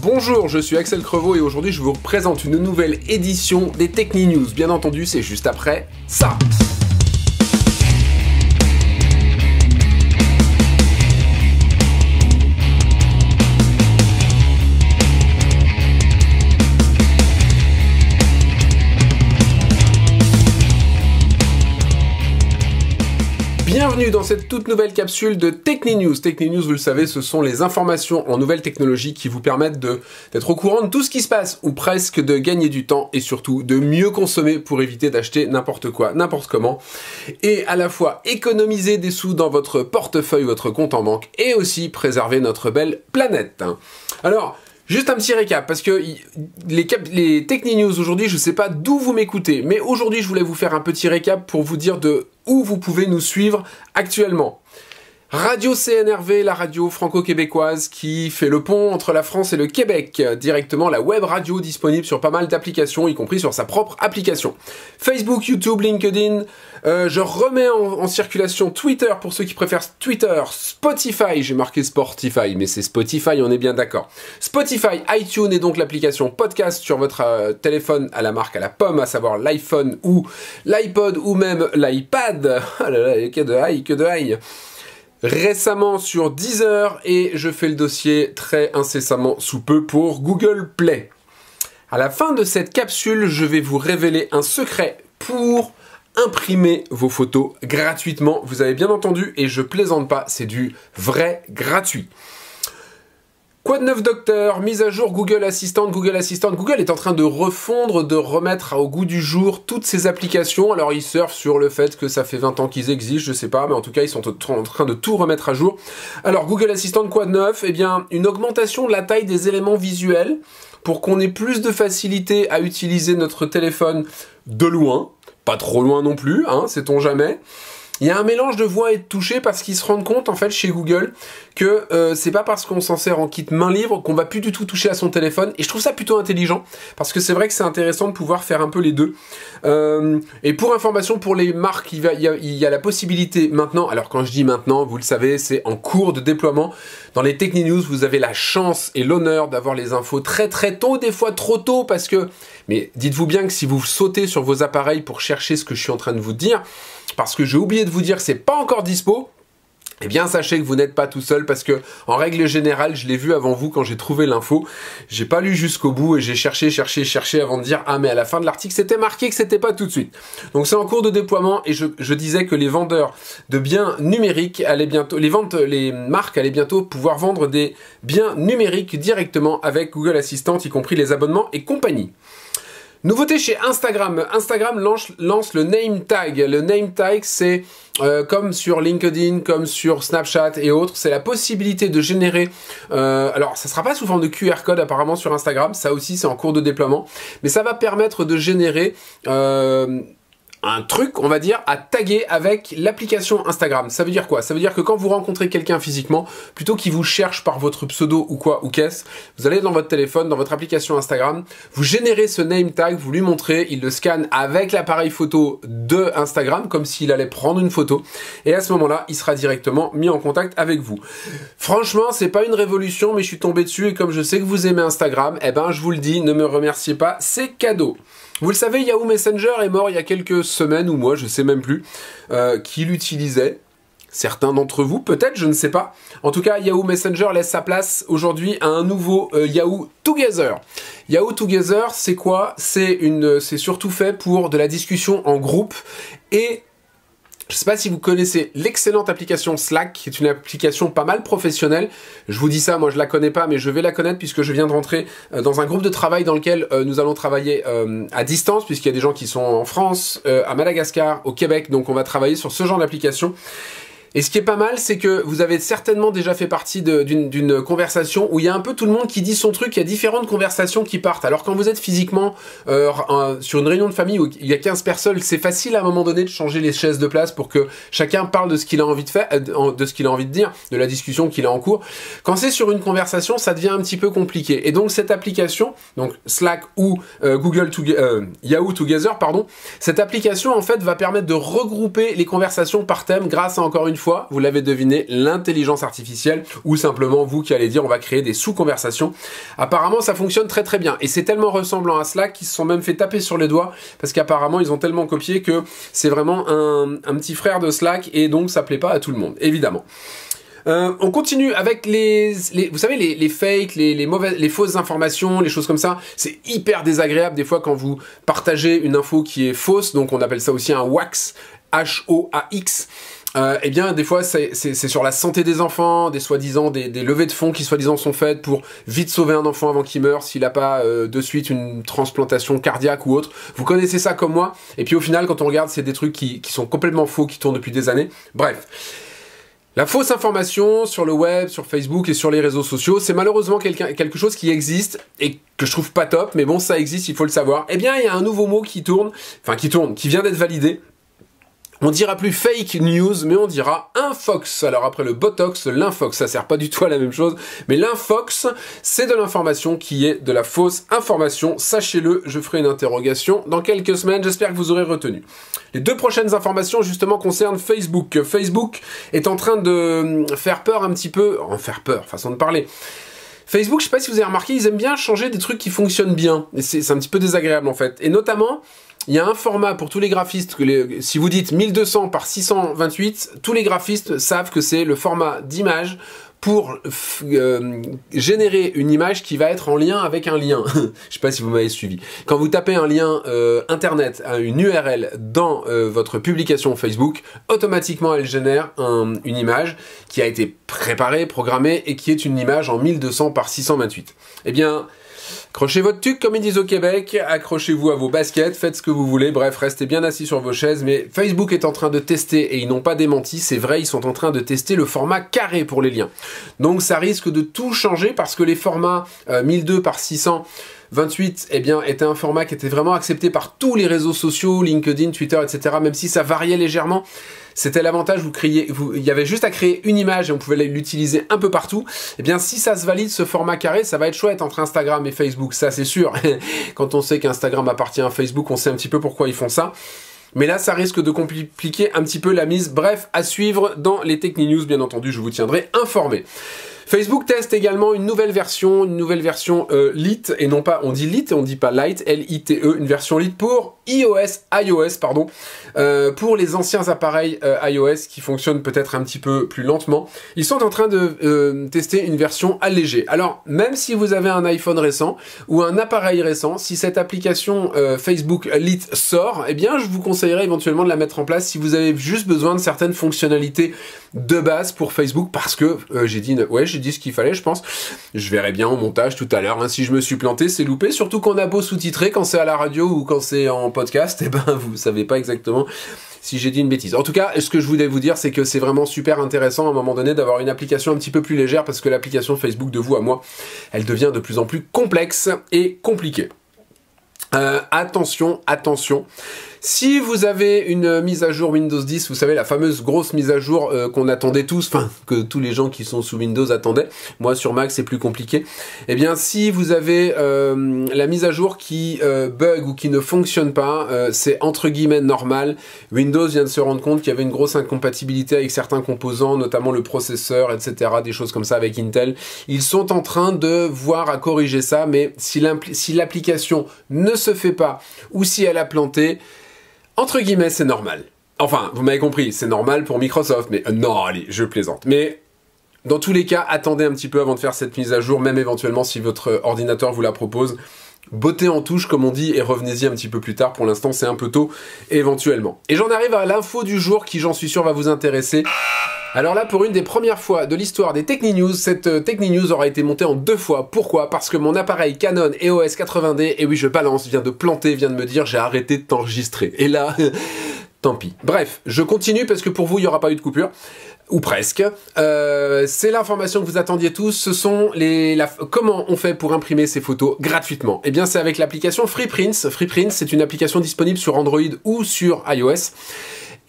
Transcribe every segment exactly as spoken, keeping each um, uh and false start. Bonjour, je suis Axel Crevaux et aujourd'hui je vous présente une nouvelle édition des TechniNews. Bien entendu, c'est juste après ça. Bienvenue dans cette toute nouvelle capsule de TechniNews. TechniNews, vous le savez, ce sont les informations en nouvelles technologies qui vous permettent de, d'être au courant de tout ce qui se passe, ou presque, de gagner du temps et surtout de mieux consommer pour éviter d'acheter n'importe quoi, n'importe comment, et à la fois économiser des sous dans votre portefeuille, votre compte en banque, et aussi préserver notre belle planète. Alors, juste un petit récap, parce que les, cap- les TechniNews aujourd'hui, je ne sais pas d'où vous m'écoutez, mais aujourd'hui je voulais vous faire un petit récap pour vous dire de où vous pouvez nous suivre actuellement. Radio C N R V, la radio franco-québécoise qui fait le pont entre la France et le Québec. Directement, la web radio disponible sur pas mal d'applications, y compris sur sa propre application. Facebook, YouTube, LinkedIn. Euh, je remets en, en circulation Twitter pour ceux qui préfèrent Twitter. Spotify, j'ai marqué Sportify, mais c'est Spotify, on est bien d'accord. Spotify, iTunes et donc l'application podcast sur votre euh, téléphone à la marque à la pomme, à savoir l'iPhone ou l'iPod ou même l'iPad. Ah là là, que de high, que de high. Récemment sur Deezer et je fais le dossier très incessamment sous peu pour Google Play. À la fin de cette capsule, je vais vous révéler un secret pour imprimer vos photos gratuitement. Vous avez bien entendu et je plaisante pas, c'est du vrai gratuit. Quoi de neuf, docteur? Mise à jour Google Assistant, Google Assistant. Google est en train de refondre, de remettre au goût du jour toutes ces applications. Alors, ils surfent sur le fait que ça fait vingt ans qu'ils existent, je sais pas, mais en tout cas, ils sont en train de tout remettre à jour. Alors, Google Assistant, quoi de neuf? Eh bien, une augmentation de la taille des éléments visuels pour qu'on ait plus de facilité à utiliser notre téléphone de loin. Pas trop loin non plus, hein, sait-on jamais. Il y a un mélange de voix et de toucher parce qu'ils se rendent compte en fait chez Google que euh, c'est pas parce qu'on s'en sert en kit main libre qu'on va plus du tout toucher à son téléphone, et je trouve ça plutôt intelligent parce que c'est vrai que c'est intéressant de pouvoir faire un peu les deux. Euh, et pour information, pour les marques, il, va, il, y a, il y a la possibilité maintenant, alors quand je dis maintenant, vous le savez, c'est en cours de déploiement. Dans les TechniNews, vous avez la chance et l'honneur d'avoir les infos très très tôt, des fois trop tôt parce que, mais dites-vous bien que si vous sautez sur vos appareils pour chercher ce que je suis en train de vous dire, parce que j'ai oublié de vous dire que c'est pas encore dispo, eh bien sachez que vous n'êtes pas tout seul parce que en règle générale, je l'ai vu avant vous quand j'ai trouvé l'info, j'ai pas lu jusqu'au bout et j'ai cherché, cherché, cherché avant de dire ah mais à la fin de l'article c'était marqué que c'était pas tout de suite. Donc c'est en cours de déploiement et je, je disais que les vendeurs de biens numériques allaient bientôt, les ventes, les marques allaient bientôt pouvoir vendre des biens numériques directement avec Google Assistant, y compris les abonnements et compagnie. Nouveauté chez Instagram, Instagram lance, lance le Nametag. Le Nametag, c'est euh, comme sur LinkedIn, comme sur Snapchat et autres, c'est la possibilité de générer... Euh, alors, ça ne sera pas sous forme de Q R code apparemment sur Instagram, ça aussi c'est en cours de déploiement, mais ça va permettre de générer... Euh, un truc, on va dire, à taguer avec l'application Instagram. Ça veut dire quoi? Ça veut dire que quand vous rencontrez quelqu'un physiquement, plutôt qu'il vous cherche par votre pseudo ou quoi, ou qu'est-ce, vous allez dans votre téléphone, dans votre application Instagram, vous générez ce name tag, vous lui montrez, il le scanne avec l'appareil photo de Instagram, comme s'il allait prendre une photo, et à ce moment-là, il sera directement mis en contact avec vous. Franchement, c'est pas une révolution, mais je suis tombé dessus, et comme je sais que vous aimez Instagram, eh ben, je vous le dis, ne me remerciez pas, c'est cadeau. Vous le savez, Yahoo Messenger est mort il y a quelques semaines ou mois, je sais même plus, euh, qui l'utilisait. Certains d'entre vous, peut-être, je ne sais pas. En tout cas, Yahoo Messenger laisse sa place aujourd'hui à un nouveau euh, Yahoo Together. Yahoo Together, c'est quoi? C'est une, c'est surtout fait pour de la discussion en groupe et... Je ne sais pas si vous connaissez l'excellente application Slack, qui est une application pas mal professionnelle. Je vous dis ça, moi je la connais pas, mais je vais la connaître puisque je viens de rentrer dans un groupe de travail dans lequel nous allons travailler à distance, puisqu'il y a des gens qui sont en France, à Madagascar, au Québec, donc on va travailler sur ce genre d'application. Et ce qui est pas mal, c'est que vous avez certainement déjà fait partie de, d'une, d'une conversation où il y a un peu tout le monde qui dit son truc, il y a différentes conversations qui partent. Alors quand vous êtes physiquement euh, un, sur une réunion de famille où il y a quinze personnes, c'est facile à un moment donné de changer les chaises de place pour que chacun parle de ce qu'il a envie de faire, de ce qu'il a envie de dire, de la discussion qu'il a en cours. Quand c'est sur une conversation, ça devient un petit peu compliqué. Et donc cette application, donc Slack ou euh, Google to, euh, Yahoo Together, pardon, cette application en fait va permettre de regrouper les conversations par thème grâce à, encore une fois, fois, vous l'avez deviné, l'intelligence artificielle, ou simplement vous qui allez dire on va créer des sous-conversations. Apparemment ça fonctionne très très bien et c'est tellement ressemblant à Slack qu'ils se sont même fait taper sur les doigts parce qu'apparemment ils ont tellement copié que c'est vraiment un, un petit frère de Slack et donc ça plaît pas à tout le monde, évidemment. Euh, on continue avec les, les vous savez, les, les fakes, les, les, mauvaises, les fausses informations, les choses comme ça. C'est hyper désagréable des fois quand vous partagez une info qui est fausse, donc on appelle ça aussi un wax, H O A X. Euh, eh bien, des fois, c'est sur la santé des enfants, des soi-disant, des, des levées de fonds qui soi-disant sont faites pour vite sauver un enfant avant qu'il meure s'il n'a pas euh, de suite une transplantation cardiaque ou autre. Vous connaissez ça comme moi. Et puis au final, quand on regarde, c'est des trucs qui, qui sont complètement faux, qui tournent depuis des années. Bref. La fausse information sur le web, sur Facebook et sur les réseaux sociaux, c'est malheureusement quelque chose qui existe et que je trouve pas top, mais bon, ça existe, il faut le savoir. Eh bien, il y a un nouveau mot qui tourne, enfin qui tourne, qui vient d'être validé. On dira plus fake news, mais on dira infox. Alors après le botox, l'infox, ça sert pas du tout à la même chose, mais l'infox, c'est de l'information qui est de la fausse information. Sachez-le, je ferai une interrogation dans quelques semaines, j'espère que vous aurez retenu. Les deux prochaines informations justement concernent Facebook. Facebook est en train de faire peur un petit peu, en faire peur, façon de parler. Facebook, je sais pas si vous avez remarqué, ils aiment bien changer des trucs qui fonctionnent bien. C'est un petit peu désagréable en fait, et notamment... il y a un format pour tous les graphistes, que les, si vous dites mille deux cents par six cent vingt-huit, tous les graphistes savent que c'est le format d'image pour euh, générer une image qui va être en lien avec un lien. Je ne sais pas si vous m'avez suivi. Quand vous tapez un lien euh, internet, une U R L dans euh, votre publication Facebook, automatiquement elle génère un, une image qui a été préparée, programmée et qui est une image en mille deux cents par six cent vingt-huit. Eh bien... accrochez votre tuque comme ils disent au Québec, accrochez-vous à vos baskets, faites ce que vous voulez, bref, restez bien assis sur vos chaises, mais Facebook est en train de tester, et ils n'ont pas démenti, c'est vrai, ils sont en train de tester le format carré pour les liens. Donc ça risque de tout changer parce que les formats euh, mille deux cents par six cent vingt-huit, eh bien, était un format qui était vraiment accepté par tous les réseaux sociaux, LinkedIn, Twitter, et cetera, même si ça variait légèrement. C'était l'avantage, vous créez, vous, il y avait juste à créer une image et on pouvait l'utiliser un peu partout. Eh bien, si ça se valide, ce format carré, ça va être chouette entre Instagram et Facebook, ça c'est sûr. Quand on sait qu'Instagram appartient à Facebook, on sait un petit peu pourquoi ils font ça. Mais là, ça risque de compliquer un petit peu la mise. Bref, à suivre dans les TechniNews, bien entendu, je vous tiendrai informé. Facebook teste également une nouvelle version, une nouvelle version euh, Lite, et non pas, on dit Lite, on dit pas Lite, L I T E, une version Lite pour iOS, iOS pardon, euh, pour les anciens appareils euh, iOS qui fonctionnent peut-être un petit peu plus lentement. Ils sont en train de euh, tester une version allégée. Alors, même si vous avez un iPhone récent ou un appareil récent, si cette application euh, Facebook Lite sort, eh bien, je vous conseillerais éventuellement de la mettre en place si vous avez juste besoin de certaines fonctionnalités de base pour Facebook, parce que euh, j'ai dit, ouais, j'ai dit ce qu'il fallait, je pense. Je verrai bien au montage tout à l'heure, hein. Si je me suis planté, c'est loupé, surtout qu'on a beau sous-titrer quand c'est à la radio ou quand c'est en podcast, et eh ben vous savez pas exactement si j'ai dit une bêtise. En tout cas, ce que je voulais vous dire, c'est que c'est vraiment super intéressant à un moment donné d'avoir une application un petit peu plus légère, parce que l'application Facebook de vous à moi, elle devient de plus en plus complexe et compliquée. Euh, attention, attention. Si vous avez une mise à jour Windows dix, vous savez, la fameuse grosse mise à jour euh, qu'on attendait tous, enfin, que tous les gens qui sont sous Windows attendaient, moi sur Mac c'est plus compliqué, eh bien si vous avez euh, la mise à jour qui euh, bug ou qui ne fonctionne pas, euh, c'est entre guillemets normal. Windows vient de se rendre compte qu'il y avait une grosse incompatibilité avec certains composants, notamment le processeur, et cetera, des choses comme ça avec Intel. Ils sont en train de voir à corriger ça, mais si l'application ne se fait pas ou si elle a planté, entre guillemets, c'est normal. Enfin, vous m'avez compris, c'est normal pour Microsoft, mais euh, non, allez, je plaisante. Mais dans tous les cas, attendez un petit peu avant de faire cette mise à jour, même éventuellement si votre ordinateur vous la propose. Bottez en touche, comme on dit, et revenez-y un petit peu plus tard. Pour l'instant, c'est un peu tôt, éventuellement. Et j'en arrive à l'info du jour qui, j'en suis sûr, va vous intéresser. Alors là, pour une des premières fois de l'histoire des TechniNews, cette TechniNews aura été montée en deux fois. Pourquoi? Parce que mon appareil Canon E O S quatre-vingts D, et oui, je balance, vient de planter, vient de me dire, j'ai arrêté de t'enregistrer. Et là, tant pis. Bref, je continue parce que pour vous, il n'y aura pas eu de coupure. Ou presque. Euh, c'est l'information que vous attendiez tous, ce sont les... La, comment on fait pour imprimer ces photos gratuitement? Eh bien, c'est avec l'application FreePrints. FreePrints, c'est une application disponible sur Android ou sur iOS.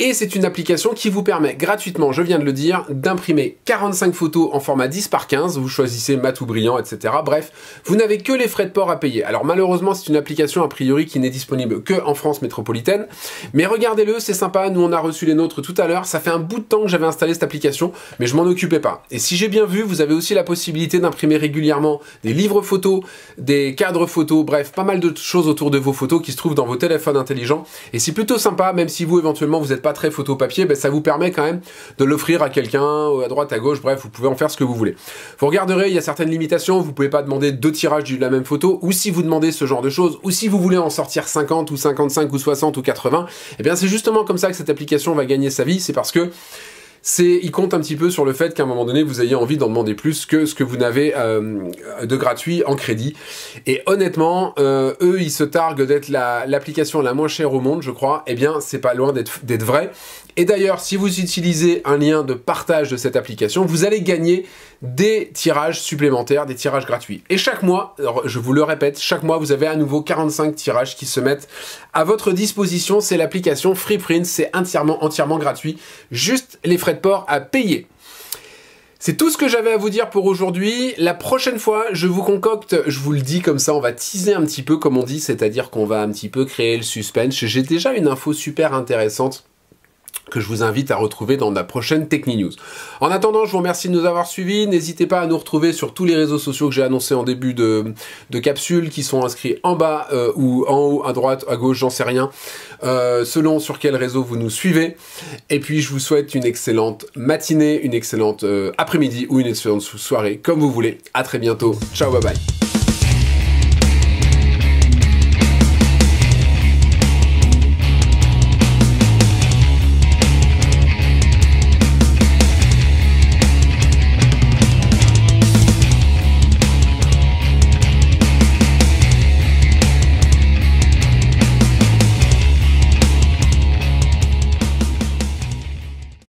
et c'est une application qui vous permet gratuitement, je viens de le dire, d'imprimer quarante-cinq photos en format dix par quinze, vous choisissez mat ou brillant, et cetera. Bref, vous n'avez que les frais de port à payer. Alors malheureusement, c'est une application a priori qui n'est disponible que en France métropolitaine, mais regardez-le, c'est sympa, nous on a reçu les nôtres tout à l'heure, ça fait un bout de temps que j'avais installé cette application, mais je m'en occupais pas. Et si j'ai bien vu, vous avez aussi la possibilité d'imprimer régulièrement des livres photos, des cadres photos, bref, pas mal de choses autour de vos photos qui se trouvent dans vos téléphones intelligents, et c'est plutôt sympa, même si vous éventuellement vous êtes pas très photo papier, ben ça vous permet quand même de l'offrir à quelqu'un, à droite, à gauche, bref, vous pouvez en faire ce que vous voulez. Vous regarderez, il y a certaines limitations, vous pouvez pas demander deux tirages de la même photo, ou si vous demandez ce genre de choses, ou si vous voulez en sortir cinquante ou cinquante-cinq ou soixante ou quatre-vingts, et bien c'est justement comme ça que cette application va gagner sa vie, c'est parce que c'est, il compte un petit peu sur le fait qu'à un moment donné, vous ayez envie d'en demander plus que ce que vous n'avez euh, de gratuit en crédit. Et honnêtement, euh, eux, ils se targuent d'être la, l'application la moins chère au monde, je crois. Eh bien, c'est pas loin d'être, d'être vrai. Et d'ailleurs, si vous utilisez un lien de partage de cette application, vous allez gagner des tirages supplémentaires, des tirages gratuits. Et chaque mois, je vous le répète, chaque mois, vous avez à nouveau quarante-cinq tirages qui se mettent à votre disposition. C'est l'application FreePrints, c'est entièrement, entièrement gratuit. Juste les frais de port à payer. C'est tout ce que j'avais à vous dire pour aujourd'hui. La prochaine fois, je vous concocte, je vous le dis comme ça, on va teaser un petit peu comme on dit, c'est-à-dire qu'on va un petit peu créer le suspense. J'ai déjà une info super intéressante que je vous invite à retrouver dans la prochaine TechniNews. En attendant, je vous remercie de nous avoir suivis. N'hésitez pas à nous retrouver sur tous les réseaux sociaux que j'ai annoncés en début de, de capsule, qui sont inscrits en bas euh, ou en haut, à droite, à gauche, j'en sais rien, euh, selon sur quel réseau vous nous suivez. Et puis, je vous souhaite une excellente matinée, une excellente euh, après-midi ou une excellente soirée, comme vous voulez. À très bientôt. Ciao, bye bye.